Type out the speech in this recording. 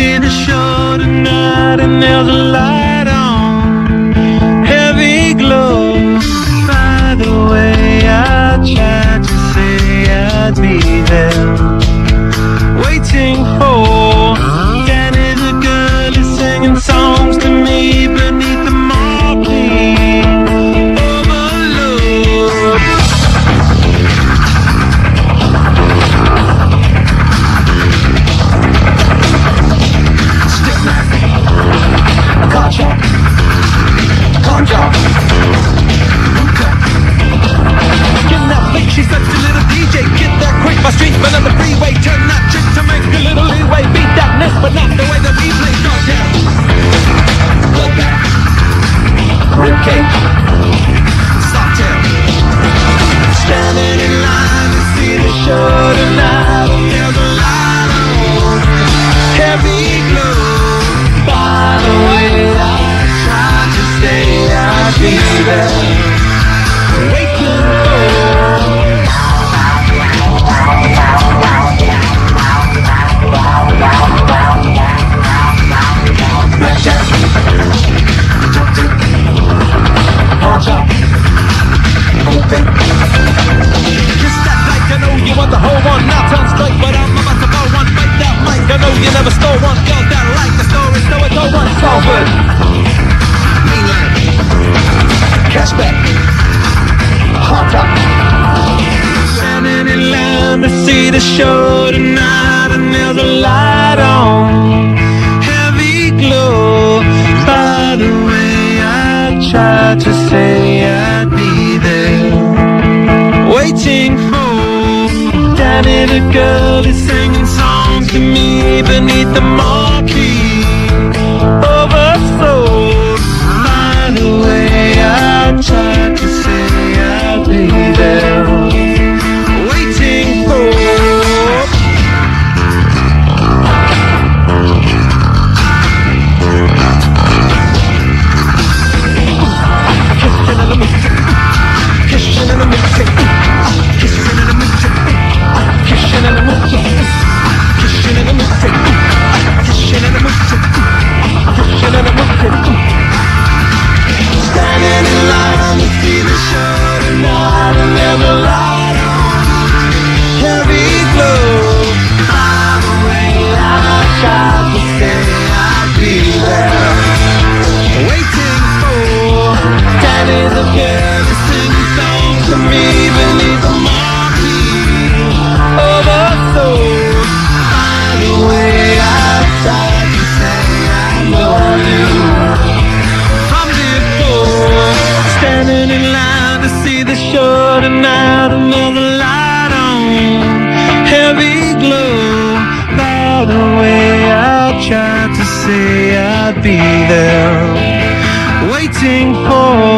see the show tonight, and there's a light on, heavy glow. By the way, I tried to say I'd be there, waiting for. That little girl is singing songs to me beneath the marbling overload. Stick my feet, I can't jump. Get that bitch, she's such a little DJ. Get that quick, my streets been on the freeway. Turn that chick to make a little leeway. Beat that neck, but not the way that we play. Go down, go back, ribcage, soft-tail. Standing in line to see the show tonight, and there's a light on, heavy glow. By the way, I tried to stay, I'd be there. I know you never stole one girl that liked the story, so it's all one so good. Mean like cashback, hot top. Standing in line to see the show tonight, and there's a light on, heavy glow. By the way, I tried to say I'd be there, waiting for. That little girl is singing songs to me beneath the marquee overflowed. By the way, I tried to say I'll be there, waiting for. Tonight, another light on, heavy glow. By the way, I tried to say I'd be there, waiting for.